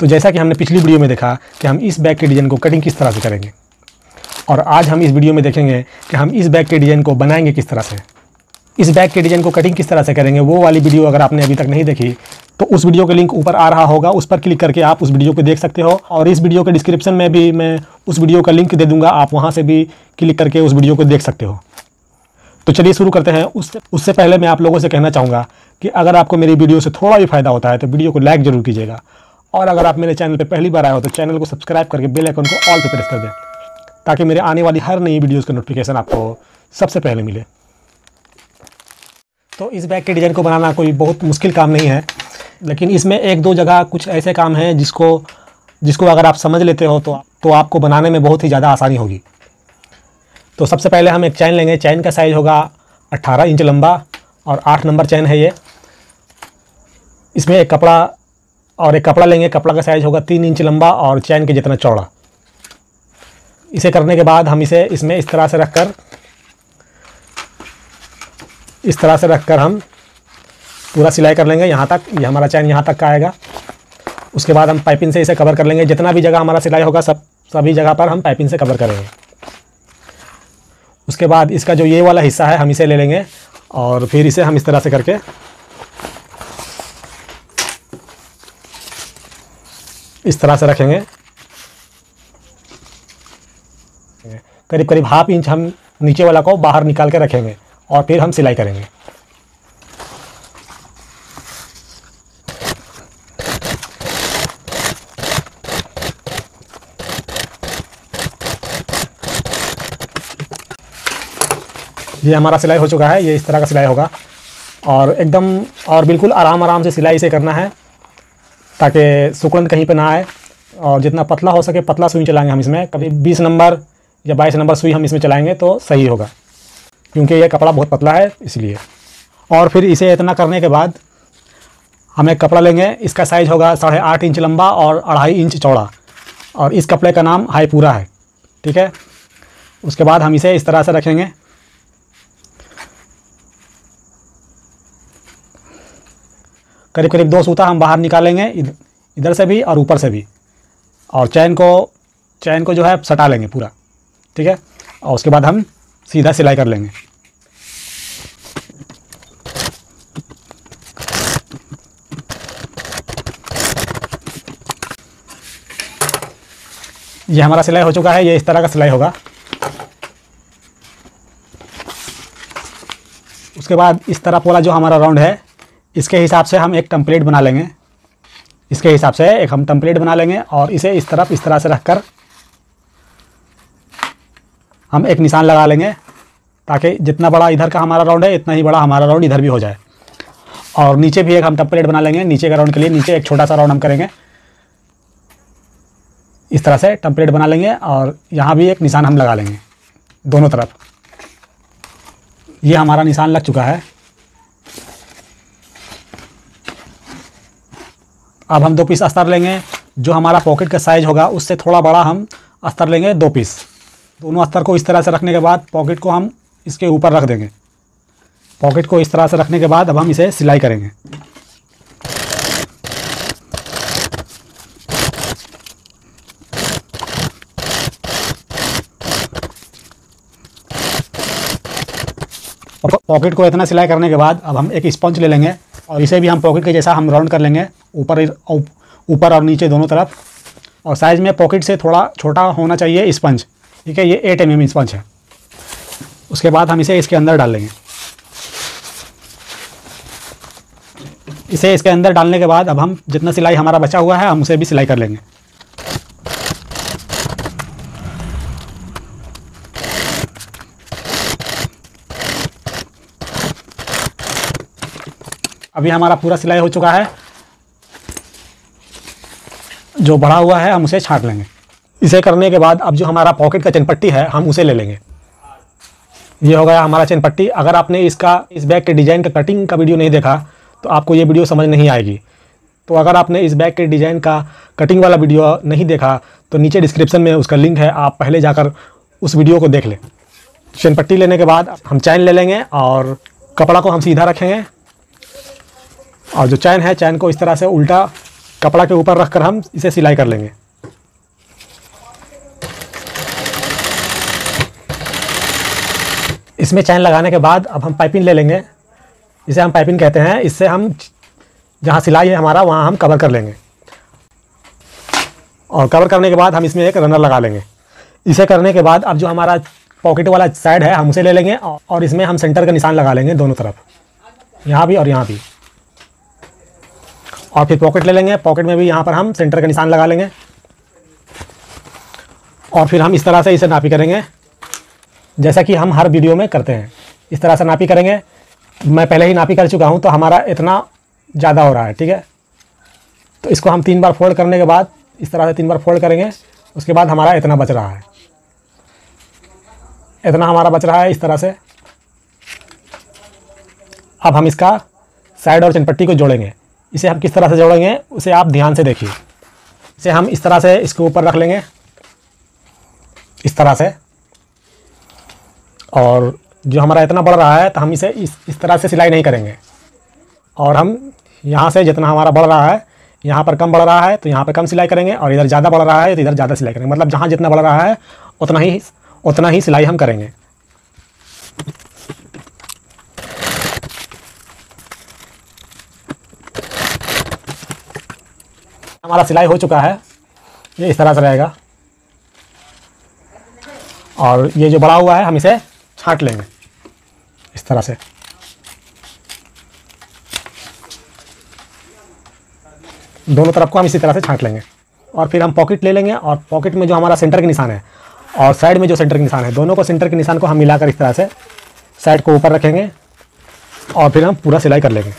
तो जैसा कि हमने पिछली वीडियो में देखा कि हम इस बैग के डिज़ाइन को कटिंग किस तरह से करेंगे, और आज हम इस वीडियो में देखेंगे कि हम इस बैग के डिज़ाइन को बनाएंगे किस तरह से। इस बैग के डिज़ाइन को कटिंग किस तरह से करेंगे वो वाली वीडियो अगर आपने अभी तक नहीं देखी तो उस वीडियो के लिंक ऊपर आ रहा होगा, उस पर क्लिक करके आप उस वीडियो को देख सकते हो। और इस वीडियो के डिस्क्रिप्शन में भी मैं उस वीडियो का लिंक दे दूँगा, आप वहाँ से भी क्लिक करके उस वीडियो को देख सकते हो। तो चलिए शुरू करते हैं। उससे पहले मैं आप लोगों से कहना चाहूँगा कि अगर आपको मेरी वीडियो से थोड़ा भी फ़ायदा होता है तो वीडियो को लाइक ज़रूर कीजिएगा, और अगर आप मेरे चैनल पर पहली बार आए हो तो चैनल को सब्सक्राइब करके बेल आइकन को ऑल पे प्रेस कर दें ताकि मेरे आने वाली हर नई वीडियोस का नोटिफिकेशन आपको सबसे पहले मिले। तो इस बैग के डिज़ाइन को बनाना कोई बहुत मुश्किल काम नहीं है, लेकिन इसमें एक दो जगह कुछ ऐसे काम हैं जिसको अगर आप समझ लेते हो तो आपको बनाने में बहुत ही ज़्यादा आसानी होगी। तो सबसे पहले हम एक चैन लेंगे। चैन का साइज़ होगा 18 इंच लंबा और 8 नंबर चैन है ये। इसमें एक कपड़ा और एक कपड़ा लेंगे। कपड़ा का साइज़ होगा 3 इंच लंबा और चैन के जितना चौड़ा। इसे करने के बाद हम इसे इसमें इस तरह से रखकर हम पूरा सिलाई कर लेंगे यहाँ तक। ये हमारा चैन यहाँ तक का आएगा। उसके बाद हम पाइपिंग से इसे कवर कर लेंगे। जितना भी जगह हमारा सिलाई होगा सभी जगह पर हम पाइपिंग से कवर करेंगे। उसके बाद इसका जो ये वाला हिस्सा है हम इसे ले लेंगे और फिर इसे हम इस तरह से करके इस तरह से रखेंगे। करीब करीब ½ इंच हम नीचे वाला को बाहर निकाल के रखेंगे और फिर हम सिलाई करेंगे। ये हमारा सिलाई हो चुका है। ये इस तरह का सिलाई होगा और एकदम और बिल्कुल आराम से सिलाई इसे करना है ताकि सिकुड़न कहीं पे ना आए, और जितना पतला हो सके पतला सुई चलाएंगे हम इसमें। कभी 20 नंबर या 22 नंबर सुई हम इसमें चलाएंगे तो सही होगा, क्योंकि यह कपड़ा बहुत पतला है इसलिए। और फिर इसे इतना करने के बाद हम एक कपड़ा लेंगे। इसका साइज़ होगा 8.5 इंच लंबा और 2.5 इंच चौड़ा, और इस कपड़े का नाम हाईपूरा है, ठीक है। उसके बाद हम इसे इस तरह से रखेंगे। करीब करीब 2 सूता हम बाहर निकालेंगे, इधर से भी और ऊपर से भी, और चैन को जो है सटा लेंगे पूरा, ठीक है। और उसके बाद हम सीधा सिलाई कर लेंगे। ये हमारा सिलाई हो चुका है। ये इस तरह का सिलाई होगा। उसके बाद इस तरफ वाला जो हमारा राउंड है इसके हिसाब से हम एक टेम्पलेट बना लेंगे। और इसे इस तरह से रखकर हम एक निशान लगा लेंगे ताकि जितना बड़ा इधर का हमारा राउंड है इतना ही बड़ा हमारा राउंड इधर भी हो जाए। और नीचे भी एक हम टेम्पलेट बना लेंगे। नीचे का राउंड के लिए नीचे एक छोटा सा राउंड हम करेंगे। इस तरह से टेम्पलेट बना लेंगे और यहाँ भी एक निशान हम लगा लेंगे दोनों तरफ। ये हमारा निशान लग चुका है। अब हम 2 पीस अस्तर लेंगे। जो हमारा पॉकेट का साइज़ होगा उससे थोड़ा बड़ा हम अस्तर लेंगे, 2 पीस। दोनों अस्तर को इस तरह से रखने के बाद पॉकेट को हम इसके ऊपर रख देंगे। पॉकेट को इस तरह से रखने के बाद अब हम इसे सिलाई करेंगे। पॉकेट को इतना सिलाई करने के बाद अब हम एक स्पंज ले लेंगे और इसे भी हम पॉकेट के जैसा हम राउंड कर लेंगे ऊपर और नीचे दोनों तरफ। और साइज़ में पॉकेट से थोड़ा छोटा होना चाहिए स्पंज, ठीक है। ये 8 mm स्पंज है। उसके बाद हम इसे इसके अंदर डाल लेंगे। इसे इसके अंदर डालने के बाद अब हम जितना सिलाई हमारा बचा हुआ है हम उसे भी सिलाई कर लेंगे। अभी हमारा पूरा सिलाई हो चुका है। जो बढ़ा हुआ है हम उसे छांट लेंगे। इसे करने के बाद अब जो हमारा पॉकेट का चैनपट्टी है हम उसे ले लेंगे। ये हो गया हमारा चैनपट्टी। अगर आपने इस बैग के डिज़ाइन का कटिंग का वीडियो नहीं देखा तो आपको ये वीडियो समझ नहीं आएगी। तो अगर आपने इस बैग के डिज़ाइन का कटिंग वाला वीडियो नहीं देखा तो नीचे डिस्क्रिप्शन में उसका लिंक है, आप पहले जाकर उस वीडियो को देख लें। चैनपट्टी लेने के बाद हम चैन ले लेंगे और कपड़ा को हम सीधा रखेंगे, और जो चैन है चैन को इस तरह से उल्टा कपड़ा के ऊपर रखकर हम इसे सिलाई कर लेंगे। इसमें चैन लगाने के बाद अब हम पाइपिंग ले लेंगे, इसे हम पाइपिंग कहते हैं। इससे हम जहाँ सिलाई है हमारा वहाँ हम कवर कर लेंगे और कवर करने के बाद हम इसमें एक रनर लगा लेंगे। इसे करने के बाद अब जो हमारा पॉकेट वाला साइड है हम उसे ले लेंगे और इसमें हम सेंटर का निशान लगा लेंगे दोनों तरफ, यहाँ भी और यहाँ भी। और फिर पॉकेट ले लेंगे, पॉकेट में भी यहाँ पर हम सेंटर का निशान लगा लेंगे और फिर हम इस तरह से इसे नापी करेंगे जैसा कि हम हर वीडियो में करते हैं। इस तरह से नापी करेंगे। मैं पहले ही नापी कर चुका हूँ तो हमारा इतना ज़्यादा हो रहा है, ठीक है। तो इसको हम 3 बार फोल्ड करने के बाद इस तरह से 3 बार फोल्ड करेंगे, उसके बाद हमारा इतना बच रहा है, इतना हमारा बच रहा है इस तरह से। अब हम इसका साइड और चनपट्टी को जोड़ेंगे। इसे हम किस तरह से जोड़ेंगे उसे आप ध्यान से देखिए। इसे हम इस तरह से इसके ऊपर रख लेंगे इस तरह से, और जो हमारा इतना बढ़ रहा है तो हम इसे इस तरह से सिलाई नहीं करेंगे। और हम यहाँ से जितना हमारा बढ़ रहा है, यहाँ पर कम बढ़ रहा है तो यहाँ पर कम सिलाई करेंगे और इधर ज़्यादा बढ़ रहा है तो इधर ज़्यादा सिलाई करेंगे। मतलब जहाँ जितना बढ़ रहा है उतना ही सिलाई हम करेंगे। हमारा सिलाई हो चुका है, ये इस तरह से रहेगा और ये जो बड़ा हुआ है हम इसे छांट लेंगे इस तरह से। दोनों तरफ को हम इसी तरह से छांट लेंगे और फिर हम पॉकेट ले लेंगे और पॉकेट में जो हमारा सेंटर के निशान है और साइड में जो सेंटर के निशान है, दोनों को सेंटर के निशान को हम मिलाकर इस तरह से साइड को ऊपर रखेंगे और फिर हम पूरा सिलाई कर लेंगे।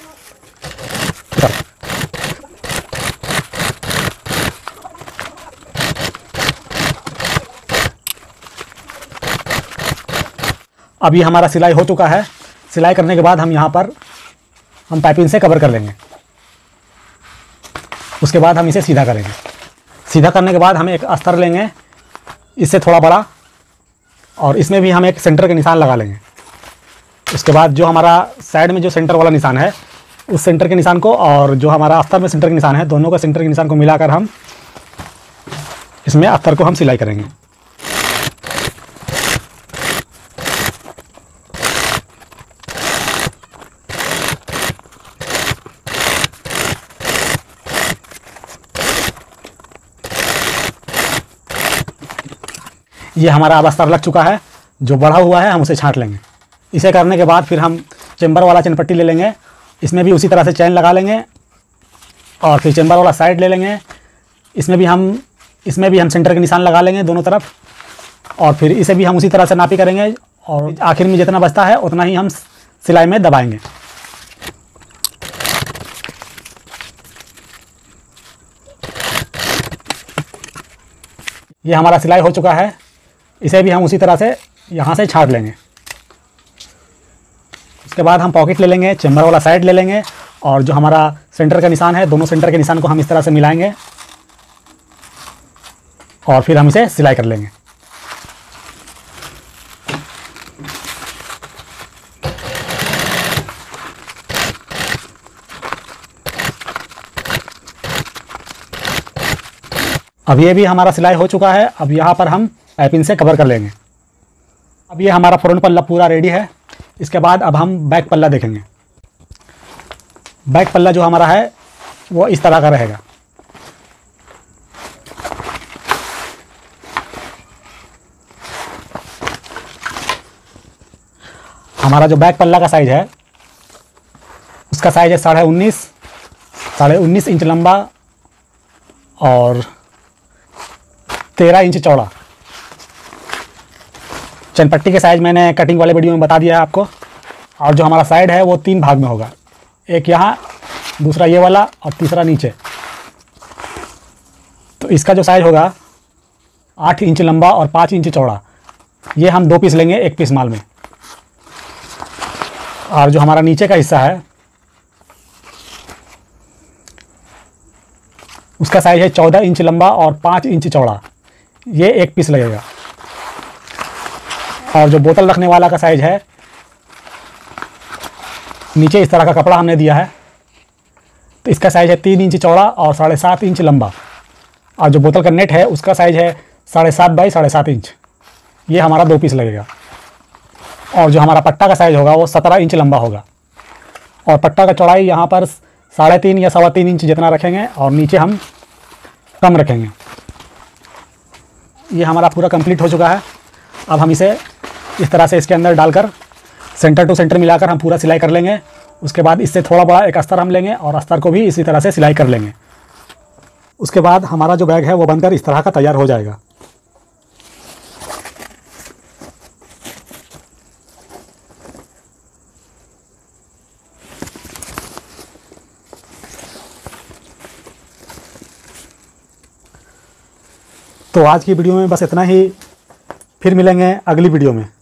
अब ये हमारा सिलाई हो चुका है। सिलाई करने के बाद हम यहाँ पर हम पाइपिंग से कवर कर लेंगे, उसके बाद हम इसे सीधा करेंगे। सीधा करने के बाद हम एक अस्तर लेंगे, इससे थोड़ा बड़ा, और इसमें भी हम एक सेंटर के निशान लगा लेंगे। उसके बाद जो हमारा साइड में जो सेंटर वाला निशान है उस सेंटर के निशान को और जो हमारा अस्तर में सेंटर के निशान है, दोनों का सेंटर के निशान को मिलाकर हम इसमें अस्तर को हम सिलाई करेंगे। ये हमारा अब अस्तर लग चुका है, जो बढ़ा हुआ है हम उसे छांट लेंगे। इसे करने के बाद फिर हम चेम्बर वाला चनपट्टी ले लेंगे, इसमें भी उसी तरह से चैन लगा लेंगे और फिर चेम्बर वाला साइड ले लेंगे, इसमें भी हम सेंटर के निशान लगा लेंगे दोनों तरफ और फिर इसे भी हम उसी तरह से नापी करेंगे और आखिर में जितना बचता है उतना ही हम सिलाई में दबाएँगे। ये हमारा सिलाई हो चुका है, इसे भी हम उसी तरह से यहाँ से छांट लेंगे। उसके बाद हम पॉकेट ले लेंगे, चेम्बर वाला साइड ले लेंगे और जो हमारा सेंटर का निशान है, दोनों सेंटर के निशान को हम इस तरह से मिलाएंगे और फिर हम इसे सिलाई कर लेंगे। अब ये भी हमारा सिलाई हो चुका है। अब यहाँ पर हम पाइपिंग से कवर कर लेंगे। अब ये हमारा फ्रंट पल्ला पूरा रेडी है। इसके बाद अब हम बैक पल्ला देखेंगे। बैक पल्ला जो हमारा है वो इस तरह का रहेगा। हमारा जो बैक पल्ला का साइज है उसका साइज है 19.5 इंच लंबा और 13 इंच चौड़ा। चनपट्टी के साइज़ मैंने कटिंग वाले वीडियो में बता दिया है आपको। और जो हमारा साइड है वो 3 भाग में होगा, एक यहाँ, दूसरा ये वाला और तीसरा नीचे। तो इसका जो साइज़ होगा 8 इंच लंबा और 5 इंच चौड़ा। ये हम 2 पीस लेंगे, एक पीस माल में। और जो हमारा नीचे का हिस्सा है उसका साइज़ है 14 इंच लंबा और 5 इंच चौड़ा, ये एक पीस लगेगा। और जो बोतल रखने वाला का साइज़ है, नीचे इस तरह का कपड़ा हमने दिया है तो इसका साइज़ है 3 इंच चौड़ा और 7.5 इंच लंबा, और जो बोतल का नेट है उसका साइज़ है 7.5 बाई 7.5 इंच। ये हमारा 2 पीस लगेगा। और जो हमारा पट्टा का साइज़ होगा वो 17 इंच लंबा होगा, और पट्टा का चौड़ाई यहाँ पर 3.5 या 3.25 इंच जितना रखेंगे, और नीचे हम कम रखेंगे। ये हमारा पूरा कंप्लीट हो चुका है। अब हम इसे इस तरह से इसके अंदर डालकर सेंटर टू सेंटर मिलाकर हम पूरा सिलाई कर लेंगे। उसके बाद इससे थोड़ा बड़ा एक अस्तर हम लेंगे और अस्तर को भी इसी तरह से सिलाई कर लेंगे। उसके बाद हमारा जो बैग है वो बनकर इस तरह का तैयार हो जाएगा। तो आज की वीडियो में बस इतना ही, फिर मिलेंगे अगली वीडियो में।